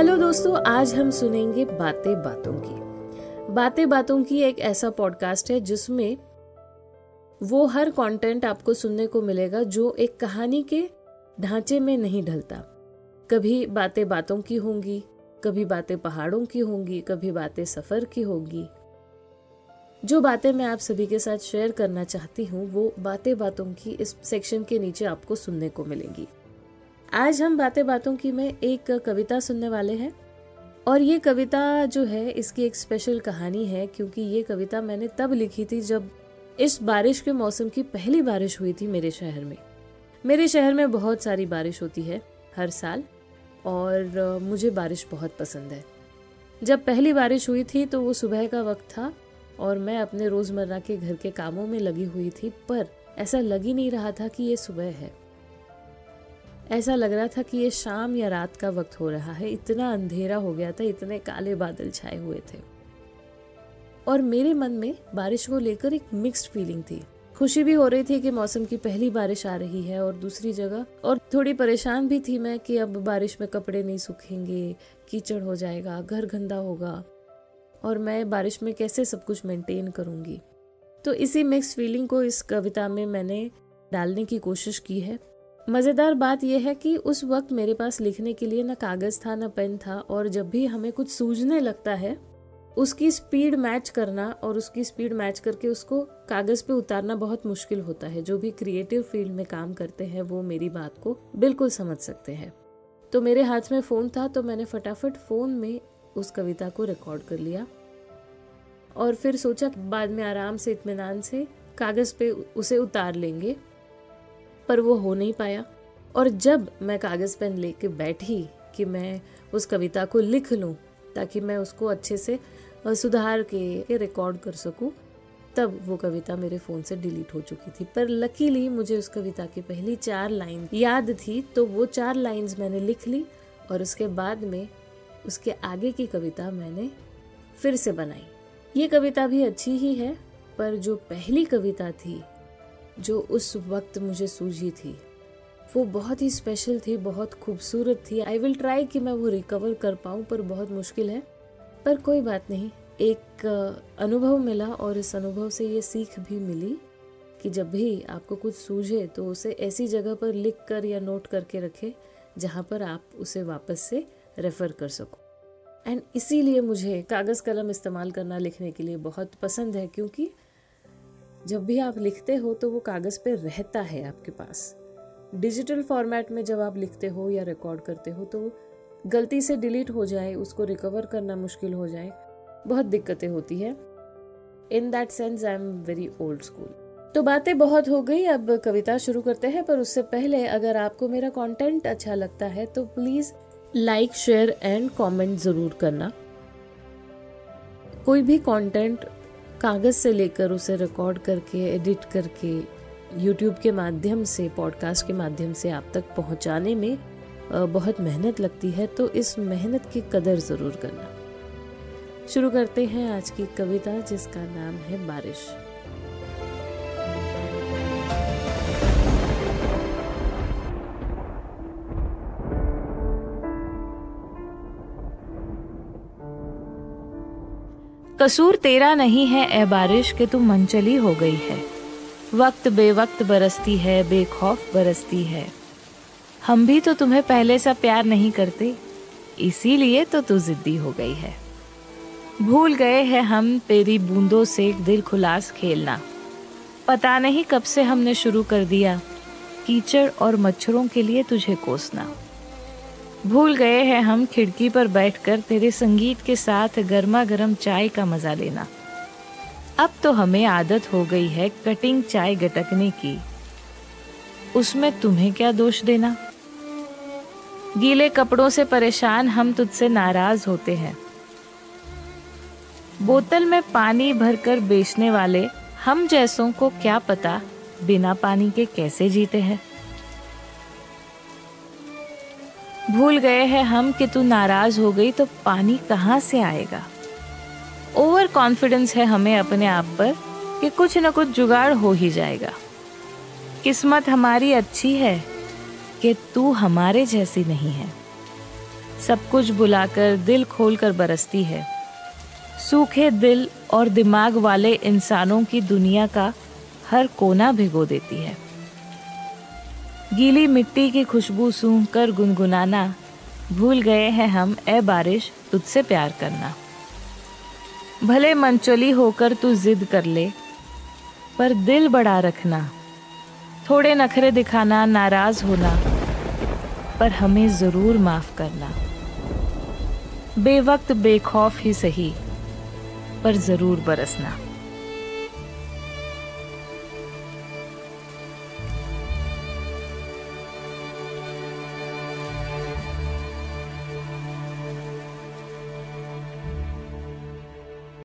Hello दोस्तों, आज हम सुनेंगे बातें बातों की। बातें बातों की एक ऐसा पॉडकास्ट है जिसमें वो हर कंटेंट आपको सुनने को मिलेगा जो एक कहानी के ढांचे में नहीं ढलता। कभी बातें बातों की होंगी, कभी बातें पहाड़ों की होंगी, कभी बातें सफर की होंगी। जो बातें मैं आप सभी के साथ शेयर करना चाहती हूँ वो बातें बातों की इस सेक्शन के नीचे आपको सुनने को मिलेंगी। आज हम बातें बातों की में एक कविता सुनने वाले हैं और ये कविता जो है इसकी एक स्पेशल कहानी है, क्योंकि ये कविता मैंने तब लिखी थी जब इस बारिश के मौसम की पहली बारिश हुई थी मेरे शहर में। मेरे शहर में बहुत सारी बारिश होती है हर साल और मुझे बारिश बहुत पसंद है। जब पहली बारिश हुई थी तो वो सुबह का वक्त था और मैं अपने रोज़मर्रा के घर के कामों में लगी हुई थी, पर ऐसा लग ही नहीं रहा था कि ये सुबह है। ऐसा लग रहा था कि ये शाम या रात का वक्त हो रहा है। इतना अंधेरा हो गया था, इतने काले बादल छाए हुए थे और मेरे मन में बारिश को लेकर एक मिक्स्ड फीलिंग थी। खुशी भी हो रही थी कि मौसम की पहली बारिश आ रही है और दूसरी जगह, और थोड़ी परेशान भी थी मैं कि अब बारिश में कपड़े नहीं सूखेंगे, कीचड़ हो जाएगा, घर गंदा होगा और मैं बारिश में कैसे सब कुछ मेंटेन करूँगी। तो इसी मिक्स्ड फीलिंग को इस कविता में मैंने डालने की कोशिश की है। मज़ेदार बात यह है कि उस वक्त मेरे पास लिखने के लिए ना कागज़ था ना पेन था, और जब भी हमें कुछ सूझने लगता है उसकी स्पीड मैच करना और उसकी स्पीड मैच करके उसको कागज़ पे उतारना बहुत मुश्किल होता है। जो भी क्रिएटिव फील्ड में काम करते हैं वो मेरी बात को बिल्कुल समझ सकते हैं। तो मेरे हाथ में फ़ोन था तो मैंने फटाफट फ़ोन में उस कविता को रिकॉर्ड कर लिया और फिर सोचा बाद में आराम से इत्मीनान से कागज़ पे उसे उतार लेंगे, पर वो हो नहीं पाया। और जब मैं कागज़ पेन लेके बैठी कि मैं उस कविता को लिख लूँ ताकि मैं उसको अच्छे से सुधार के रिकॉर्ड कर सकूँ, तब वो कविता मेरे फ़ोन से डिलीट हो चुकी थी। पर लकीली मुझे उस कविता की पहली 4 लाइन याद थी, तो वो 4 लाइन्स मैंने लिख ली और उसके बाद में उसके आगे की कविता मैंने फिर से बनाई। ये कविता भी अच्छी ही है, पर जो पहली कविता थी जो उस वक्त मुझे सूझी थी वो बहुत ही स्पेशल थी, बहुत खूबसूरत थी। आई विल ट्राई कि मैं वो रिकवर कर पाऊँ, पर बहुत मुश्किल है। पर कोई बात नहीं, एक अनुभव मिला और इस अनुभव से ये सीख भी मिली कि जब भी आपको कुछ सूझे तो उसे ऐसी जगह पर लिख कर या नोट करके रखें जहाँ पर आप उसे वापस से रेफ़र कर सको। एंड इसीलिए मुझे कागज़ कलम इस्तेमाल करना लिखने के लिए बहुत पसंद है, क्योंकि जब भी आप लिखते हो तो वो कागज़ पे रहता है आपके पास। डिजिटल फॉर्मेट में जब आप लिखते हो या रिकॉर्ड करते हो तो गलती से डिलीट हो जाए, उसको रिकवर करना मुश्किल हो जाए, बहुत दिक्कतें होती है। In that sense I am very old school. तो बातें बहुत हो गई, अब कविता शुरू करते हैं। पर उससे पहले अगर आपको मेरा कॉन्टेंट अच्छा लगता है तो please like, share and comment ज़रूर करना। कोई भी कॉन्टेंट कागज़ से लेकर उसे रिकॉर्ड करके, एडिट करके, यूट्यूब के माध्यम से, पॉडकास्ट के माध्यम से आप तक पहुंचाने में बहुत मेहनत लगती है, तो इस मेहनत की कदर ज़रूर करना। शुरू करते हैं आज की कविता जिसका नाम है बारिश। कसूर तेरा नहीं है ए बारिश के तू मनचली हो गई है। वक्त बेवक्त बरसती है, बेखौफ बरसती है। हम भी तो तुम्हें पहले सा प्यार नहीं करते, इसीलिए तो तू जिद्दी हो गई है। भूल गए हैं हम तेरी बूंदों से दिल खुलास खेलना। पता नहीं कब से हमने शुरू कर दिया कीचड़ और मच्छरों के लिए तुझे कोसना। भूल गए हैं हम खिड़की पर बैठकर तेरे संगीत के साथ गर्मा गर्म चाय का मजा लेना। अब तो हमें आदत हो गई है कटिंग चाय गटकने की, उसमें तुम्हें क्या दोष देना। गीले कपड़ों से परेशान हम तुझसे नाराज होते हैं। बोतल में पानी भरकर बेचने वाले हम जैसों को क्या पता बिना पानी के कैसे जीते हैं। भूल गए हैं हम कि तू नाराज हो गई तो पानी कहाँ से आएगा। ओवर कॉन्फिडेंस है हमें अपने आप पर कि कुछ न कुछ जुगाड़ हो ही जाएगा। किस्मत हमारी अच्छी है कि तू हमारे जैसी नहीं है। सब कुछ भुलाकर दिल खोलकर बरसती है। सूखे दिल और दिमाग वाले इंसानों की दुनिया का हर कोना भिगो देती है। गीली मिट्टी की खुशबू सूंघकर गुनगुनाना, भूल गए हैं हम ए बारिश तुझसे प्यार करना। भले मनचली होकर तू जिद कर ले, पर दिल बड़ा रखना। थोड़े नखरे दिखाना, नाराज होना, पर हमें ज़रूर माफ़ करना। बेवक्त बेखौफ ही सही, पर ज़रूर बरसना।